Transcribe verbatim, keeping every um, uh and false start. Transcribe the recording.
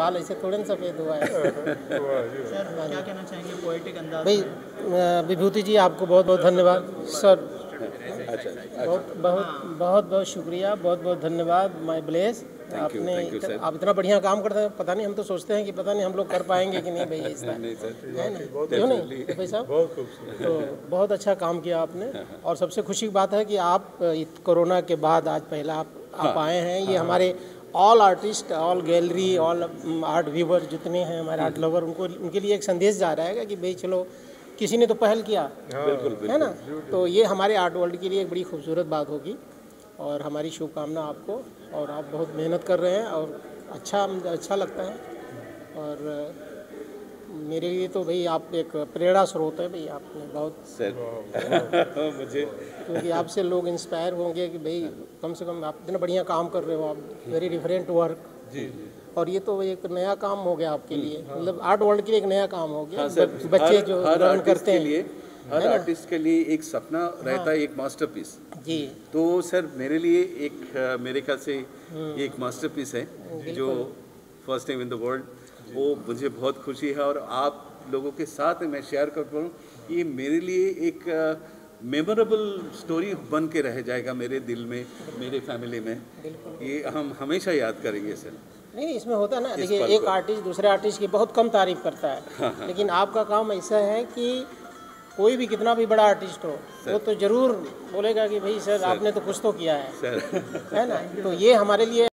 बाल ऐसे थोड़े ना सफ़ेद हुआ है। सर क्या कहना चाहेंगे पोएटिक अंदाज भाई? विभूति जी आपको बहुत बहुत धन्यवाद सर, बहुत बहुत बहुत बहुत शुक्रिया, बहुत बहुत धन्यवाद माय ब्लेस। आपने आप इतना बढ़िया काम करते हैं, पता नहीं हम तो सोचते हैं कि पता नहीं हम लोग कर पाएंगे कि नहीं भाई इस तरह, भाई साहब तो बहुत अच्छा काम किया आपने। और सबसे खुशी की बात है कि आप कोरोना के बाद आज पहला आप आप आए हैं, ये हमारे all artist all gallery all art viewer जितने हैं हमारे आर्ट लवर उनको उनके लिए एक संदेश जा रहा है कि भाई चलो किसी ने तो पहल किया है ना, तो ये हमारे आर्ट वर्ल्ड के लिए एक बड़ी खूबसूरत बात होगी। और हमारी शुभकामना आपको, और आप बहुत मेहनत कर रहे हैं और अच्छा अच्छा लगता है, और मेरे लिए तो भाई आप एक प्रेरणा स्रोत है भाई, आपने बहुत सर मुझे क्योंकि आपसे लोग इंस्पायर होंगे कि भाई कम से कम आप इतना बढ़िया काम कर रहे हो, आप वेरी डिफरेंट वर्क जी, और ये तो एक नया काम हो गया आपके लिए, मतलब आर्ट वर्ल्ड के लिए एक नया काम हो गया। हाँ सर, बच्चे जो रन करते हैं हर आर्टिस्ट के लिए एक सपना रहता है एक मास्टरपीस जी, तो सर मेरे लिए एक मेरे ख्याल से एक मास्टरपीस है जो first time in the world, वो मुझे बहुत खुशी है। और आप लोगों के साथ मैं शेयर कर पाऊँ ये मेरे लिए एक मेमोरेबल स्टोरी बन के रह जाएगा मेरे दिल में, मेरे फैमिली में, ये हम हमेशा याद करेंगे सर। नहीं इसमें होता है ना, देखिए एक आर्टिस्ट दूसरे आर्टिस्ट की बहुत कम तारीफ करता है, हाँ, हाँ, लेकिन आपका काम ऐसा है कि कोई भी कितना भी बड़ा आर्टिस्ट हो वो तो ज़रूर बोलेगा कि भाई सर, सर आपने तो कुछ तो किया है, है ना। तो ये हमारे लिए